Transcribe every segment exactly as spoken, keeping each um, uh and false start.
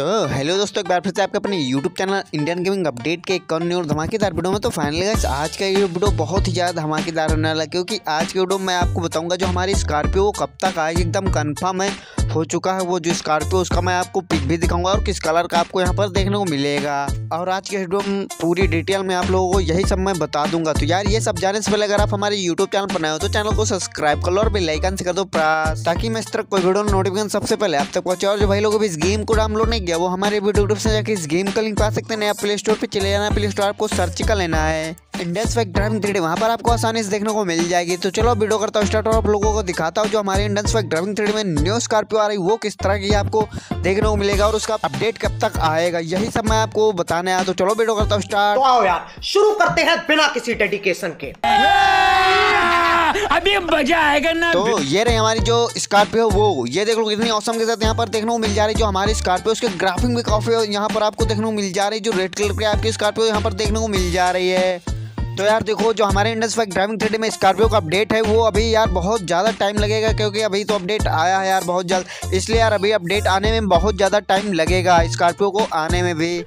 तो हेलो दोस्तों, एक बार फिर से आपके अपने YouTube channel Indian gaming update के एक और न्यू और धमाकेदार वीडियो में। तो फाइनली गाइस आज का ये वीडियो बहुत ही ज़्यादा धमाकेदार होने वाला है, क्योंकि आज के वीडियो में आपको बताऊंगा जो हमारी स्कॉर्पियो कब तक आएगी, एकदम कन्फर्म है हो चुका है वो जो स्कॉर्पियो, उसका मैं आपको पिक भी दिखाऊंगा और किस कलर का आपको यहाँ पर देखने को मिलेगा। और आज के वीडियो में पूरी डिटेल में आप लोगों को यही सब मैं बता दूंगा। तो यार ये सब जानने से पहले अगर आप हमारे यूट्यूब चैनल पर नए हो तो चैनल को सब्सक्राइब कर लो और बेल आइकन से कर दो प्रेस, ताकि मैं इस तरह कोई वीडियो नोटिफिकेशन सबसे पहले आप तक पहुंचे। और जो भाई लोग इस गेम को डाउनलोड नहीं किया वो हमारे वीडियो यूट्यूब से जाकर इस गेम का लिंक पा सकते हैं। आप प्ले स्टोर पर चले जाना, प्ले स्टोर आपको सर्च कर लेना है Indian bike driving three D, वहाँ पर आपको आसानी से देखने को मिल जाएगी। तो चलो वीडियो करता हूँ स्टार्ट और आप लोगों को दिखाता हूँ जो हमारे Indian bike driving three D में न्यू स्कॉर्पियो आ रही वो किस तरह की आपको देखने को मिलेगा और उसका अपडेट कब तक आएगा, यही सब मैं आपको बताने आया। तो चलो वीडियो करता हूँ स्टार्ट। तो आओ यार शुरू करते हैं बिना किसी डेडिकेशन के, अभी मजा आएगा ना। तो ये रही हमारी जो स्कॉर्पियो, वो ये देख लो कितनी औसम के साथ यहाँ पर देखने को मिल जा रही जो हमारी स्कॉर्पियो, उसके ग्राफिक भी काफी यहाँ पर आपको देखने को मिल जा रही, जो रेड कलर की आपकी स्कॉर्पियो यहाँ पर देखने को मिल जा रही है। तो यार देखो जो हमारे Indian bike driving three D में स्कॉर्पियो का अपडेट है वो अभी यार बहुत ज़्यादा टाइम लगेगा, क्योंकि अभी तो अपडेट आया है यार बहुत जल्द, इसलिए यार अभी अपडेट आने में बहुत ज़्यादा टाइम लगेगा स्कॉर्पियो को आने में भी।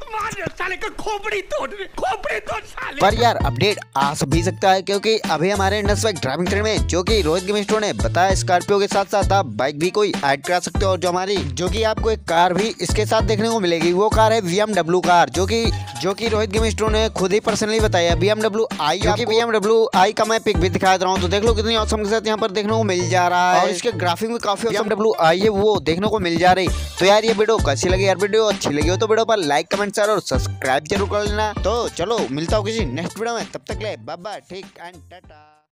खोपड़ी तोड़ खोपड़ी तोड़ साले। पर यार अपडेट आ भी सकता है, क्योंकि अभी हमारे Indian bike driving three D में जो कि रोहित गेमिंग स्ट्रा ने बताया स्कॉर्पियो के साथ साथ आप बाइक भी कोई ऐड करा सकते हो, और जो हमारी जो कि आपको एक कार भी इसके साथ देखने को मिलेगी वो कार है बी एम डब्ल्यू कार, जो कि जो कि रोहित गेमिंग स्ट्रा ने खुद ही पर्सनली बताया बी एम डब्ल्यू आई, क्योंकि बी एम डब्ल्यू आई का मैं पिक भी दिखा रहा हूँ। तो देख लो कितनी ऑसम के साथ यहाँ पर देखने को मिल जा रहा है और इसके ग्राफिक भी काफी बी एम डब्ल्यू आई है वो देखने को मिल जा रही। तो यार ये वीडियो कैसी लगी, यार वीडियो अच्छी लगी हो तो वीडियो पर लाइक कमेंट शेयर और सब्सक्राइब जरूर कर लेना। तो चलो मिलता हूँ किसी नेक्स्ट वीडियो में, तब तक ले बाय बाय, ठीक एंड टाटा।